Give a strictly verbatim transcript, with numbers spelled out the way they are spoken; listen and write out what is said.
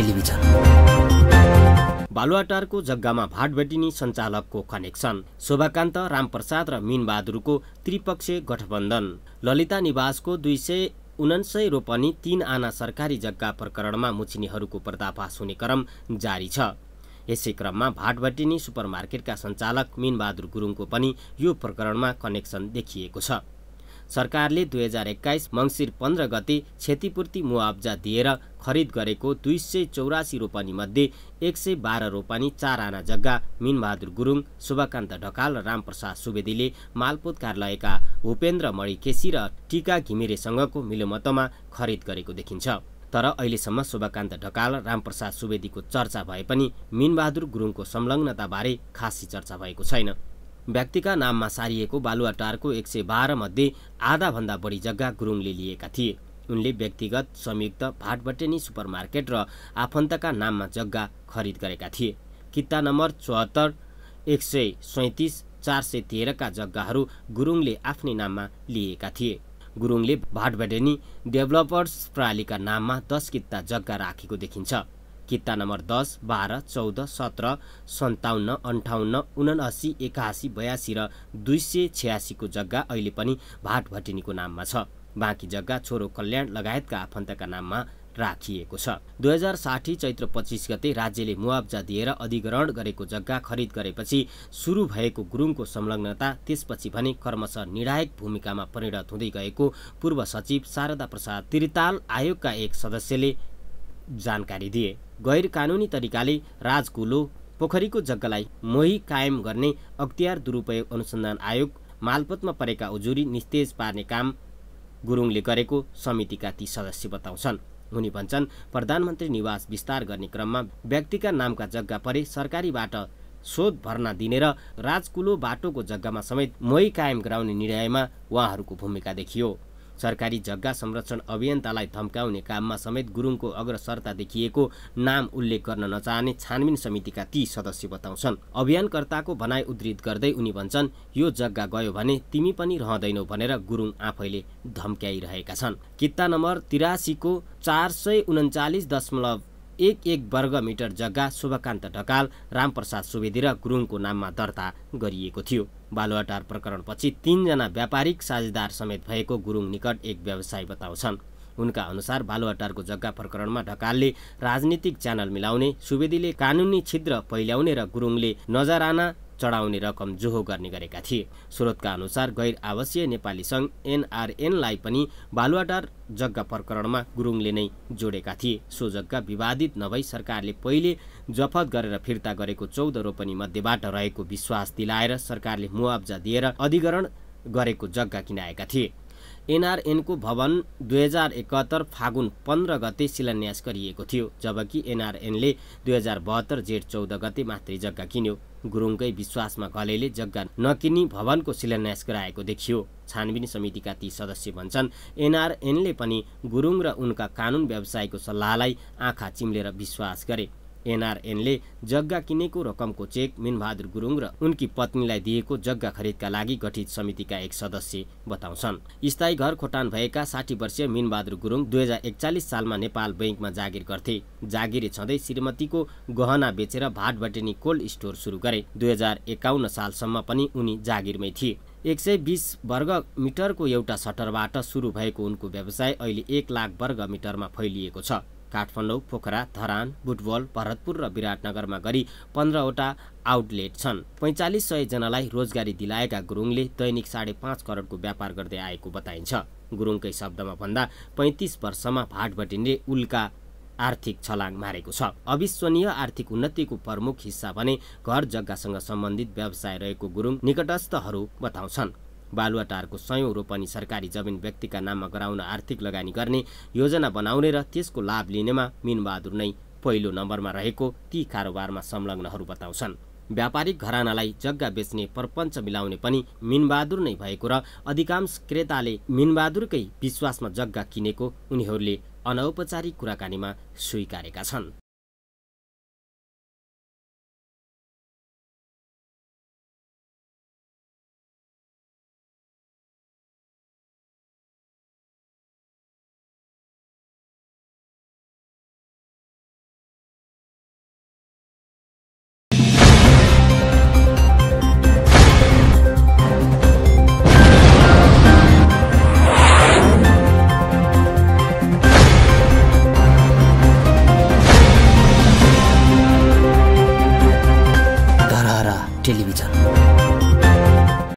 Television. बालुवाटारको जग्गामा भाटभेटिनी सञ्चालकको कनेक्सन, शोभाकान्त रामप्रसाद र मीनबहादुरको त्रिपक्षीय गठबन्धन। ललिता निवासको दुई सय उनान्सय रोपनी तीन आना सरकारी जग्गा प्रकरणमा मुचिनीहरूको पर्दाफाश हुने क्रम जारी छ। यसै क्रममा भाटभेटिनी सुपरमार्केटका सञ्चालक मीनबहादुर गुरुङको पनि यो प्रकरणमा कनेक्सन देखिएको छ। सरकारले दुई हजार एक्काइस मंसिर पन्ध्र गते क्षतिपूर्ति मुआब्जा दिएर खरिद गरेको दुई सय चौरासी रोपनी मध्ये एक सय बाह्र रोपनी चार आना जग्गा मीनबहादुर गुरुङ, शुभकान्त ढकाल र रामप्रसाद सुवेदीले मालपोत कार्यालयका भूपेन्द्र मणिकेशी र टीका घिमिरेसँगको मिलोमतमा खरिद गरेको देखिन्छ। तर अहिलेसम्म शुभकान्त ढकाल र रामप्रसाद सुवेदीको चर्चा भए पनि मीनबहादुर गुरुङको संलग्नताबारे खासी चर्चा भएको छैन। व्यक्तिका नाममा सारिएको बालुवाटारको एक सय बाह्र मध्ये आधाभन्दा बढी जग्गा गुरुङले लिएका थिए। उनले व्यक्तिगत, संयुक्त, भाटबटेनी सुपरमार्केट र आफन्तका नाममा जग्गा खरिद गरेका थिए। किता नम्बर चौहत्तर, एक सय सैँतिस, चार सय तेह्रका जग्गाहरू गुरुङले आफ्नै नाममा लिएका थिए। गुरुङले भाटबटेनी डेभलपर्स प्रालीका नाममा दस किता जग्गा राखेको देखिन्छ। किता नम्बर दस, बाह्र, चौध, सत्रह, सन्ताउन्न, अन्ठाउन्न, उनासी, एकासी, बयासी र दुई सय छयासीको जग्गा अहिले पनि भाटभटेनीको नाममा छ। बाँकी जग्गा छोरो कल्याण लगायतका आफन्तका नाममा राखिएको छ। दुई हजार साठी चैत्र पच्चीस गते राज्यले मुआब्जा दिएर अधिग्रहण गरेको जग्गा खरिद गरेपछि सुरु भएको गुरुङको संलग्नता त्यसपछि भने कर्मशः निर्णायक भूमिकामा परिणत हुँदै गएको पूर्व सचिव शारदा प्रसाद त्रिताल आयोगका एक सदस्यले जानकारी दिए। गैर कानूनी तरिकाले राजकुलो पोखरीको जग्गालाई मोही कायम गर्ने अख्तियार दुरुपयोग अनुसन्धान आयोग मालपोतमा परेका उजुरी निस्तेज पार्ने काम गुरुङले गरेको समितिका ती सदस्य बताउँछन्। उनी भन्छन्, प्रधानमन्त्री निवास विस्तार गर्ने क्रममा व्यक्तिका नामका जग्गा परे सरकारीबाट शोध भर्ना दिने र राजकुलो बाटोको जग्गामा समेत मोही कायम गराउने निर्णयमा उहाँहरूको भूमिका देखियो। सरकारी जग्गा संरक्षण अभियन्तालाई धम्काउने काममा समेत गुरुङको अग्रसरता देखिएको नाम उल्लेख गर्न नचाहने छानबिन समितिका ती सदस्य बताउँछन्। अभियानकर्ताको भनाई उद्धृत गर्दै उनी भन्छन्, यो जग्गा गयो भने तिमी पनि रहँदैनौ भनेर गुरुङ आफैले धम्क्याइरहेका छन्। किता नम्बर तिरासीको चार सय उन्चालिस दशमलव एक एक वर्ग मिटर जग्गा शुभकान्त ढकाल, रामप्रसाद सुवेदी र गुरुङको नाममा दर्ता गरिएको थियो। बालुवाटार प्रकरणपछि तीनजना व्यापारिक साझेदार समेत भएको गुरुङ निकट एक व्यवसायी बताउँछन्। उनका अनुसार बालुवाटारको जग्गा प्रकरणमा ढकालले राजनीतिक च्यानल मिलाउने, सुवेदीले कानुनी छिद्र फैल्याउने र गुरुङले नजराना चढाउने रकम जोहो गर्ने गरेका थिए। स्रोतका अनुसार गैर आवासीय नेपाली सङ्घ एनआरएनलाई पनि बालुवाटार जग्गा प्रकरणमा गुरुङले नै जोडेका थिए। सो जग्गा विवादित नभई सरकारले पहिले जफत गरेर फिर्ता गरेको चौध रोपनी मध्येबाट रहेको विश्वास दिलाएर सरकारले मुआब्जा दिएर अधिग्रहण गरेको जग्गा किनाएका थिए। एनआरएन को भवन दुई हजार एकहत्तर फागुन पन्ध्र गते शिलान्यास गरिएको थियो, जबकि एनआरएनले दुई हजार बहत्तर जेठ चौध गते मात्रै जग्गा किन्यो। गुरुङकै विश्वासमा घलेले जग्गा नकिनी भवनको शिलान्यास गराएको देखियो। छानबिन समितिका ती सदस्य भन्छन्, एनआरएनले पनि गुरुङ र उनका कानुन व्यवसायको सल्लाहलाई आँखा चिम्लेर विश्वास गरे। एनआरएनले जग्गा किनेको रकमको चेक मीनबहादुर गुरुङ र उनकी पत्नीलाई दिएको जग्गा खरिदका लागि गठित समितिका एक सदस्य बताउँछन्। स्थायी घर खोटान भएका साठी वर्षीय मीनबहादुर गुरुङ दुई हजार एकचालिस सालमा नेपाल बैंकमा जागिर गर्थे। जागिर छँदै श्रीमतीको गहना बेचेर भाटभटेनी कोल्ड स्टोर सुरु गरे। दुई हजार एकाउन्न सालसम्म पनि उनी जागिरमै थिए। एक सय बीस वर्ग मिटरको एउटा सटरबाट सुरु भएको उनको व्यवसाय अहिले एक लाख वर्ग मिटरमा फैलिएको छ। काठमाडौँ, पोखरा, धरान, बुटवल, भरतपुर र विराटनगरमा गरी पन्ध्रवटा आउटलेट छन्। पैँचालिस सय जनालाई रोजगारी दिलाएका गुरुङले दैनिक साढे पाँच करोडको व्यापार गर्दै आएको बताइन्छ। गुरुङकै शब्दमा भन्दा पैँतिस वर्षमा भाटभटेनीले उल्का आर्थिक छलाङ मारेको छ। अविश्वनीय आर्थिक उन्नतिको प्रमुख हिस्सा भने घर जग्गासँग सम्बन्धित व्यवसाय रहेको गुरुङ निकटस्थहरू बताउँछन्। बालुवाटारको सयौं रोपनी सरकारी जमिन व्यक्तिका नाममा गराउन आर्थिक लगानी गर्ने योजना बनाउने र त्यसको लाभ लिनेमा मीनबहादुर नै पहिलो नम्बरमा रहेको ती कारोबारमा संलग्नहरू बताउँछन्। व्यापारिक घरानालाई जग्गा बेच्ने प्रपञ्च मिलाउने पनि मीनबहादुर नै भएको र अधिकांश क्रेताले मीनबहादुरकै विश्वासमा जग्गा किनेको उनीहरूले अनौपचारिक कुराकानीमा स्वीकारेका छन्।